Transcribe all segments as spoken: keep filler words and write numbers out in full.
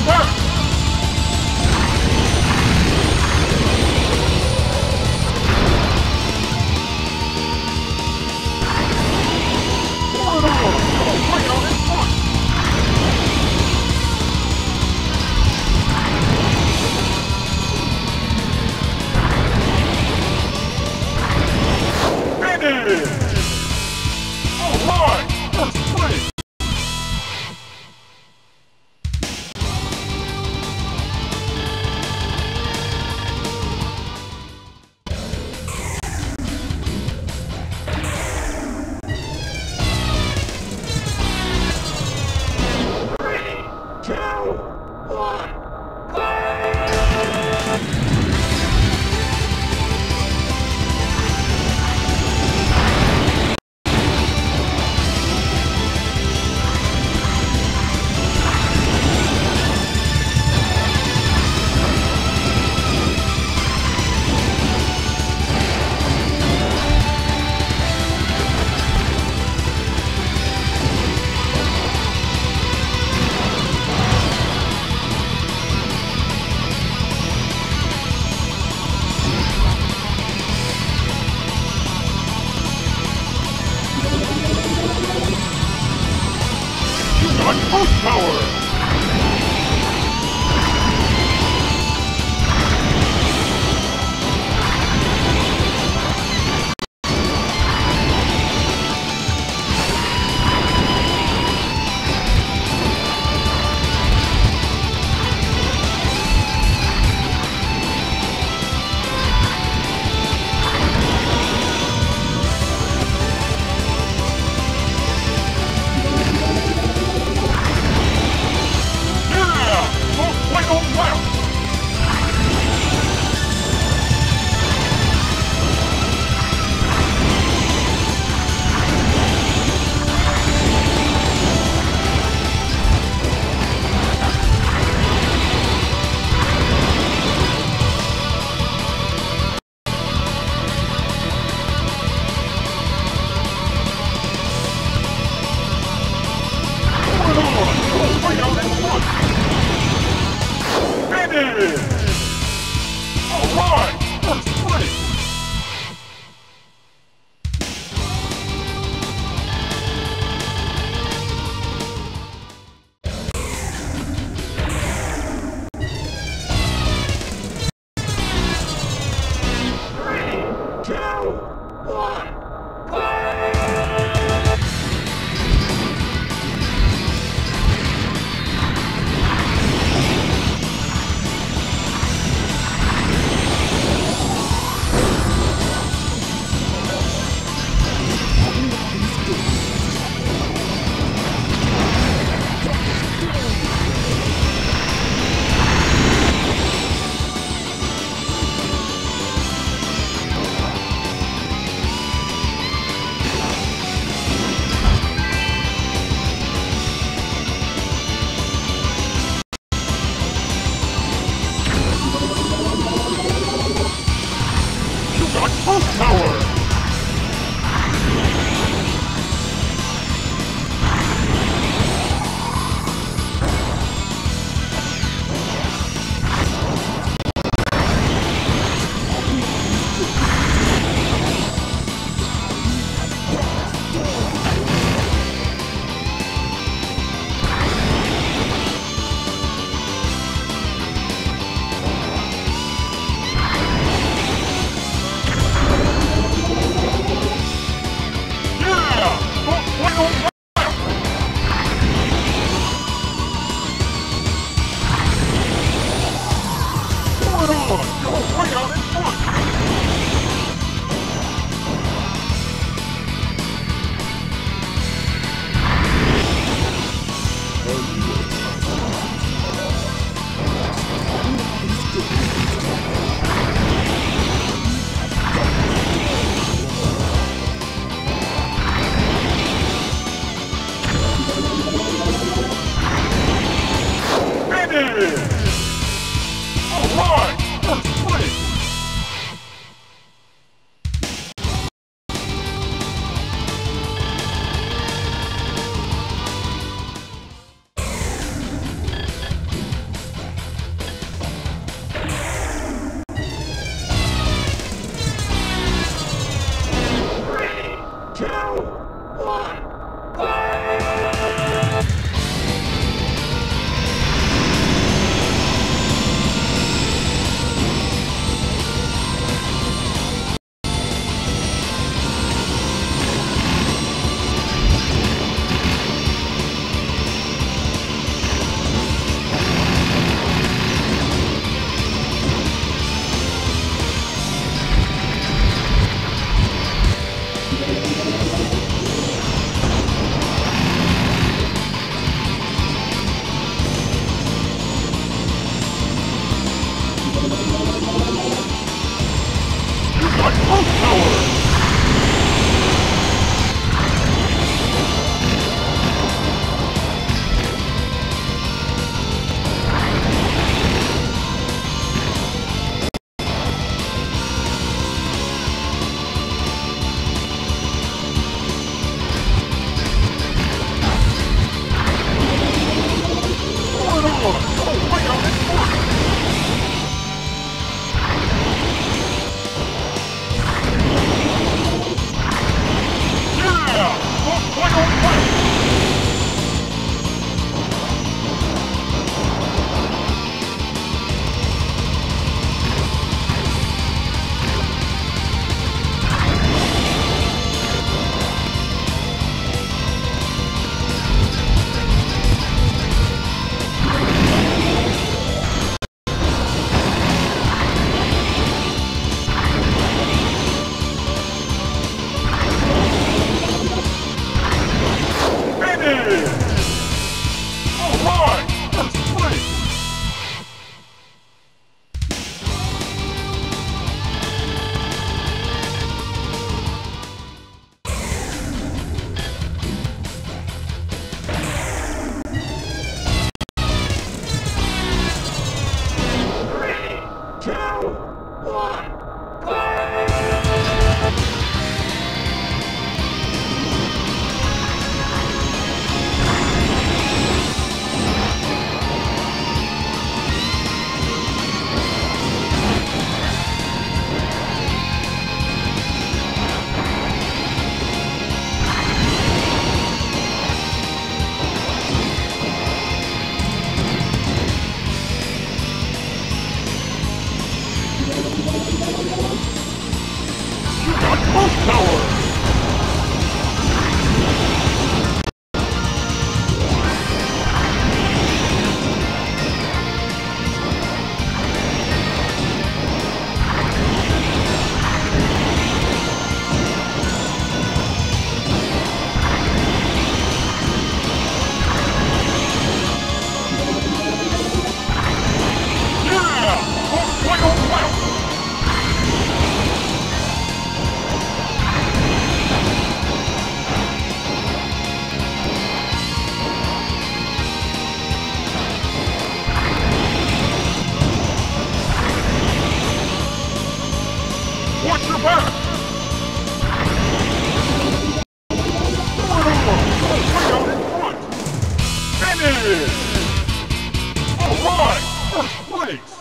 to work. Yeah! All right! First place!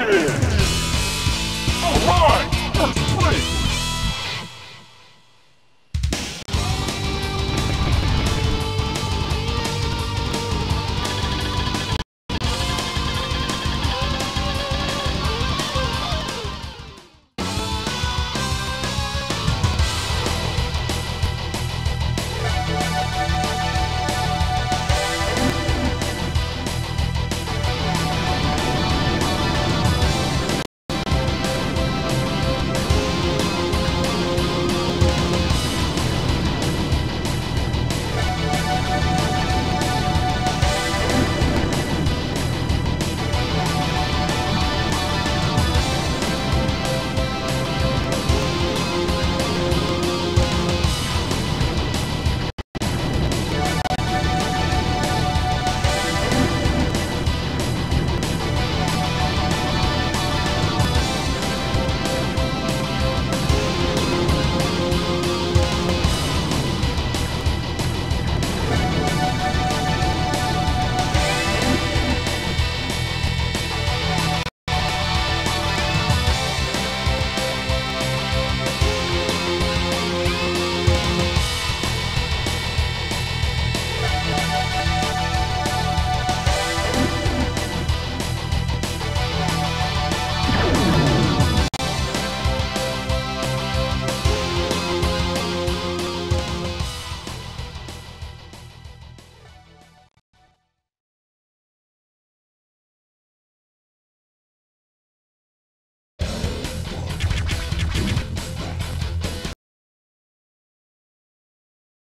Yeah!